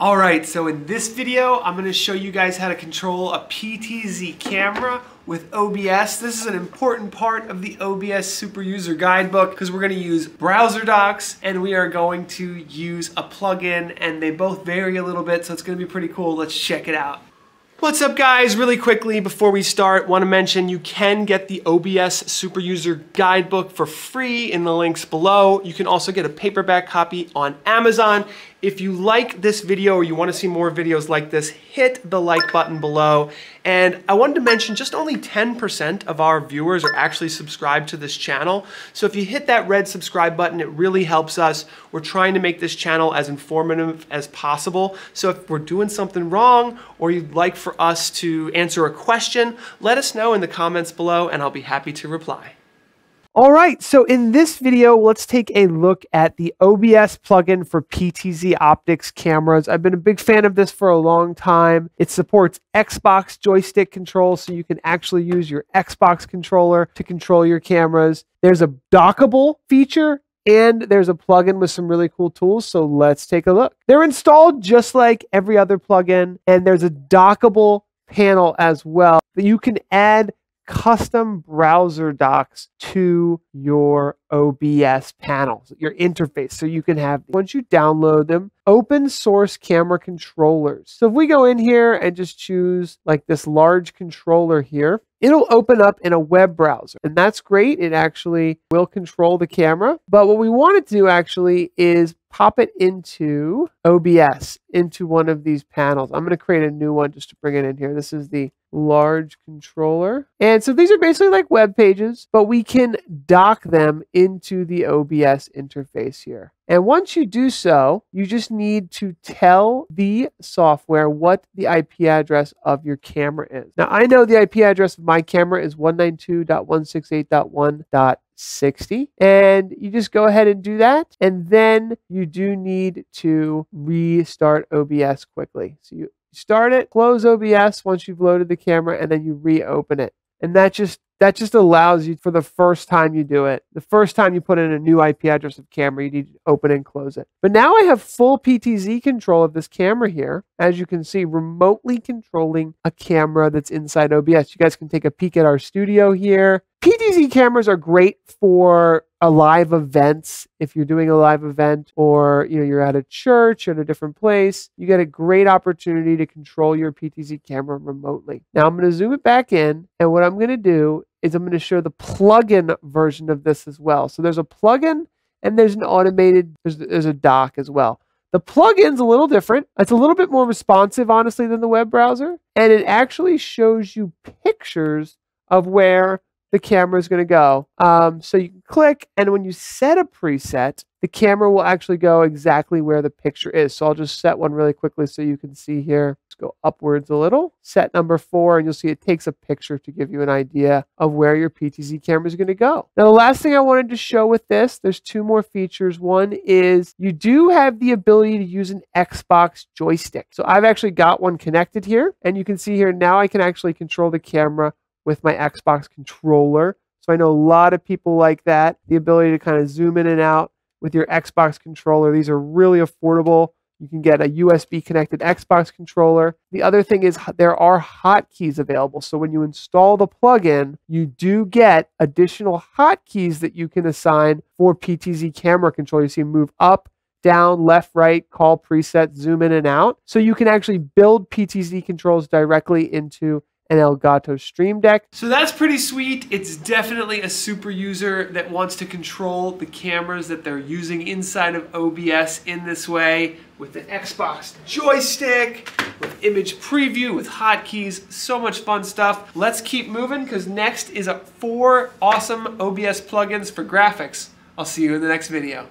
All right, so in this video, I'm gonna show you guys how to control a PTZ camera with OBS. This is an important part of the OBS Superuser Guide Book because we're gonna use browser docs and we are going to use a plugin, and they both vary a little bit, so it's gonna be pretty cool. Let's check it out. What's up, guys? Really quickly before we start, want to mention you can get the OBS Superuser Guidebook for free in the links below. You can also get a paperback copy on Amazon. If you like this video or you want to see more videos like this, hit the like button below. And I wanted to mention just only 10% of our viewers are actually subscribed to this channel. So if you hit that red subscribe button, it really helps us. We're trying to make this channel as informative as possible. So if we're doing something wrong or you'd like for us to answer a question, let us know in the comments below and I'll be happy to reply. All right, so in this video, let's take a look at the OBS plugin for PTZ Optics cameras. I've been a big fan of this for a long time. It supports Xbox joystick control, so you can actually use your Xbox controller to control your cameras. There's a dockable feature, and there's a plugin with some really cool tools, so let's take a look. They're installed just like every other plugin, and there's a dockable panel as well that you can add custom browser docs to your OBS panels, your interface, so you can have, once you download them, open source camera controllers. So if we go in here and just choose like this large controller here, it'll open up in a web browser, and that's great. It actually will control the camera, but what we want to do actually is pop it into OBS, into one of these panels. I'm going to create a new one just to bring it in here. This is the large controller. And so these are basically like web pages, but we can dock them into the OBS interface here. And once you do so, you just need to tell the software what the IP address of your camera is. Now, I know the IP address of my camera is 192.168.1.60, and you just go ahead and do that. And then you do need to restart OBS quickly. So you start it, close OBS once you've loaded the camera, and then you reopen it. And that just allows you, for the first time you do it, the first time you put in a new IP address of camera, you need to open and close it. But now I have full PTZ control of this camera here, as you can see, remotely controlling a camera that's inside OBS. You guys can take a peek at our studio here. PTZ cameras are great for live events. If you're doing a live event, or you're at a church or at a different place, you get a great opportunity to control your PTZ camera remotely. Now I'm going to zoom it back in, and what I'm going to do is I'm going to show the plugin version of this as well. So there's a plugin, and there's an automated, there's a dock as well. The plugin's a little different. It's a little bit more responsive, honestly, than the web browser, and it actually shows you pictures of where the camera is going to go. So you can click, and when you set a preset, the camera will actually go exactly where the picture is. So I'll just set one really quickly so you can see here. Let's go upwards a little. Set number 4, and you'll see it takes a picture to give you an idea of where your PTZ camera is going to go. Now, the last thing I wanted to show with this, there's 2 more features. One is you do have the ability to use an Xbox joystick. So I've actually got one connected here, and you can see here now I can actually control the camera with my Xbox controller. So I know a lot of people like that, the ability to kind of zoom in and out with your Xbox controller. These are really affordable. You can get a USB connected Xbox controller. The other thing is there are hotkeys available. So when you install the plugin, you do get additional hotkeys that you can assign for PTZ camera control. You see move up, down, left, right, call preset, zoom in and out. So you can actually build PTZ controls directly into an Elgato Stream Deck. So that's pretty sweet. It's definitely a super user that wants to control the cameras that they're using inside of OBS in this way, with an Xbox joystick, with image preview, with hotkeys, so much fun stuff. Let's keep moving, because next is 4 awesome OBS plugins for graphics. I'll see you in the next video.